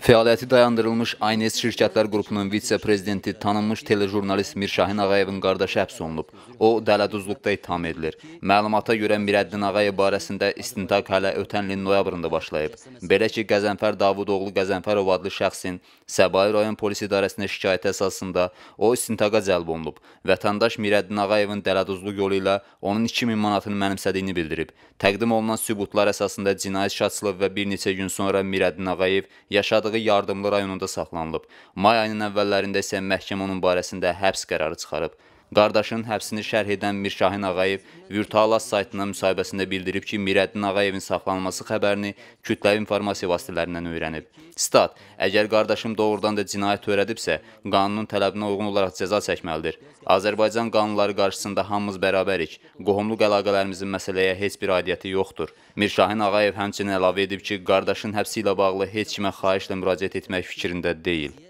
Fəaliyyəti dayandırılmış ANS Şirkətlər Qrupunun vitse-prezidenti tanınmış telejurnalist Mirşahin Ağayevin qardaşı həbs olunub. O, dələduzluqda itham edilir. Məlumata görə Mirəddin Ağayev barəsində istintaq hələ ötən ilin noyabrında başlayıb. Belə ki, Qəzənfər Davud oğlu Qəzənfərov adlı şəxsin Səbail rayon polis idarəsinə şikayəti əsasında o istintaqa cəlb olunub. Vətəndaş Mirəddin Ağayevin dələduzluq yolu ilə onun 2000 manatını mənimsədiyini bildirib. Təqdim olunan sübutlar əsasında cinayət iştirakçılığı və bir neçə gün sonra Mirəddin Ağayev yaşadığı Yardımlar rayonunda saxlanılıb. May ayının əvvəllərində isə məhkəmə onun barəsində həbs qərarı çıxarıb. Qardaşının həbsini şərh edən Mirşahin Ağayev virtualaz saytına müsahibəsində bildirib ki, Mirəddin Ağayevin saxlanılması xəbərini kütləvi informasiya vasitələrindən öyrənib. Stat: əgər qardaşım doğrudan da cinayət törədibsə, qanunun tələbinə uyğun olaraq cəza çəkməlidir. Azərbaycan qanunları qarşısında hamımız bərabərik. Qohumluq əlaqələrimizin məsələyə heç bir aidiyyəti yoxdur. Mirşahin Ağayev həmçinin əlavə edib ki, qardaşın həbsi ilə bağlı heç kimə xahişlə müraciət etmək fikrində deyil.